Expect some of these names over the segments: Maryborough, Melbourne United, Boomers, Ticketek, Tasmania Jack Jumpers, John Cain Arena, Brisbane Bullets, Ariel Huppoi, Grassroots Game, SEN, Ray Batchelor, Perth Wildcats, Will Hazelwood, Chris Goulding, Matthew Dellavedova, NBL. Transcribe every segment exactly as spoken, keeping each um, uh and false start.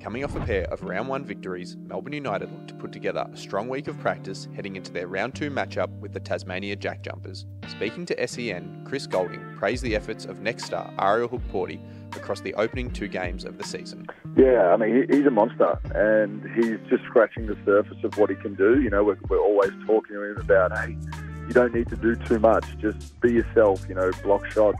Coming off a pair of round one victories, Melbourne United look to put together a strong week of practice heading into their round two matchup with the Tasmania Jack Jumpers. Speaking to S E N, Chris Goulding praised the efforts of next star Ariel Huppoi across the opening two games of the season. Yeah, I mean, he's a monster and he's just scratching the surface of what he can do. You know, we're, we're always talking to him about, hey, you don't need to do too much. Just be yourself, you know, block shots,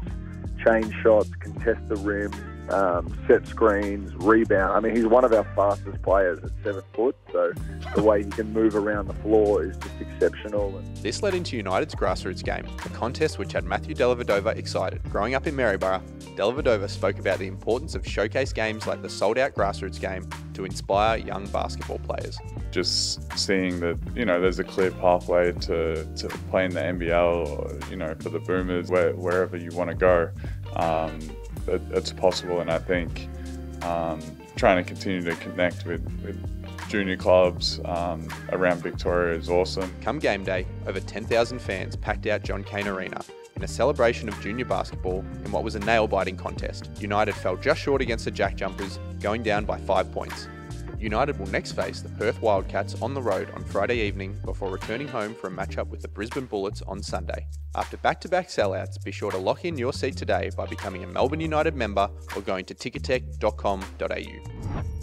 chain shots, contest the rim, Um, set screens, rebound. I mean, he's one of our fastest players at seven foot, so the way he can move around the floor is just exceptional. This led into United's Grassroots Game, a contest which had Matthew Dellavedova excited. Growing up in Maryborough, Dellavedova spoke about the importance of showcase games like the sold-out Grassroots Game to inspire young basketball players. Just seeing that, you know, there's a clear pathway to, to playing the N B L, or, you know, for the Boomers, where, wherever you want to go. Um, It's possible, and I think um, trying to continue to connect with, with junior clubs um, around Victoria is awesome. Come game day, over ten thousand fans packed out John Cain Arena in a celebration of junior basketball in what was a nail-biting contest. United fell just short against the Jack Jumpers, going down by five points. United will next face the Perth Wildcats on the road on Friday evening before returning home for a matchup with the Brisbane Bullets on Sunday. After back-to-back sellouts, be sure to lock in your seat today by becoming a Melbourne United member or going to ticketek dot com dot A U.